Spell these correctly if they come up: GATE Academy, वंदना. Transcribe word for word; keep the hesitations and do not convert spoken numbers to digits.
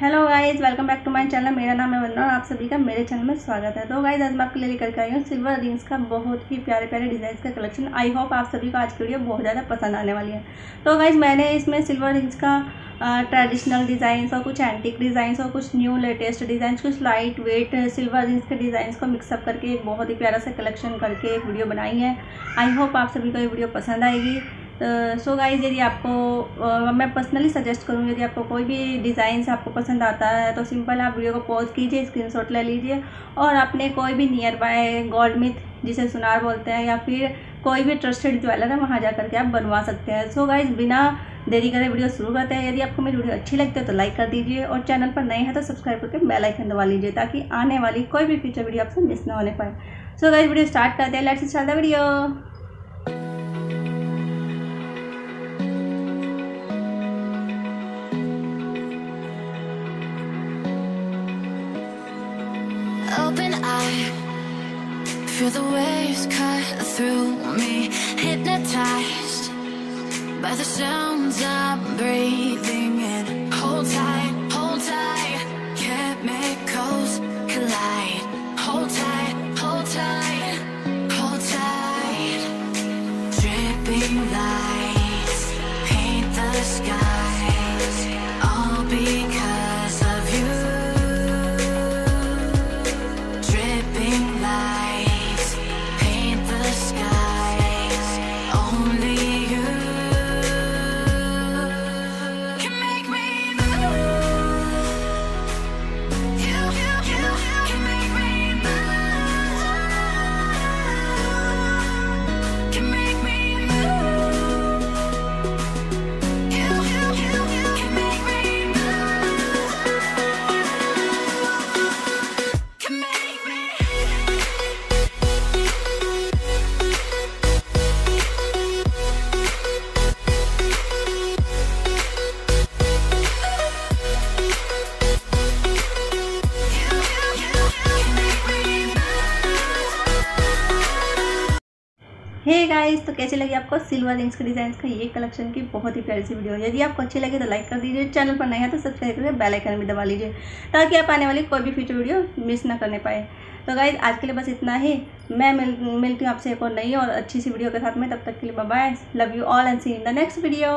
Hello guys, welcome back to my channel. मेरा नाम है वंदना और आप सभी का मेरे चैनल में स्वागत है। तो गाइज आज मैं आपके लिए लेकर के आई हूँ सिल्वर रिंग्स का बहुत ही प्यारे प्यारे डिज़ाइंस का कलेक्शन। आई होप आप सभी को आज की वीडियो बहुत ज़्यादा पसंद आने वाली है। तो गाइज मैंने इसमें सिल्वर रिंग्स का ट्रेडिशनल डिज़ाइंस और कुछ एंटिक डिज़ाइंस और कुछ न्यू लेटेस्ट डिज़ाइंस, कुछ लाइट वेट सिल्वर रिंग्स के डिज़ाइंस को मिक्सअप करके एक बहुत ही प्यारा सा कलेक्शन करके एक वीडियो बनाई है। आई होप आप सभी को ये वीडियो पसंद आएगी। सो गाइज़ यदि आपको मैं पर्सनली सजेस्ट करूँ, यदि आपको कोई भी डिज़ाइन आपको पसंद आता है तो सिंपल आप वीडियो को पॉज कीजिए, स्क्रीनशॉट ले लीजिए और अपने कोई भी नियर बाय गोल्ड मिथ जिसे सुनार बोलते हैं या फिर कोई भी ट्रस्टेड ज्वेलर है वहाँ जा करके आप बनवा सकते हैं। सो गाइज़ बिना देरी करें वीडियो शुरू करते हैं। यदि आपको मेरी वीडियो अच्छी लगती है तो लाइक कर दीजिए और चैनल पर नए हैं तो सब्सक्राइब करके बेल आइकन दबा लीजिए ताकि आने वाली कोई भी फ्यूचर वीडियो आपसे मिस ना होने पाए। सो गाइज़ वीडियो स्टार्ट करते हैं, let's start the video. Open eye, feel the waves cut through me, hypnotized by the sounds I'm breathing in. Hold tight, hold tight, chemicals collide. Hold tight, hold tight, hold tight. Dripping lights paint the skies, all because hey guys. तो कैसे लगी आपको silver rings के designs का ये collection की बहुत ही प्यारी सी वीडियो। यदि आपको अच्छी लगे तो लाइक कर दीजिए, चैनल पर नए हैं तो सब्सक्राइब करके बेल आइकन भी दबा लीजिए ताकि आप आने वाली कोई भी फ्यूचर वीडियो मिस ना करने पाए। तो गाइस आज के लिए बस इतना ही। मैं मिल मिलती हूँ आपसे एक और नई और अच्छी सी वीडियो के साथ में। तब तक के लिए bye bye, love you all and see you in the next video.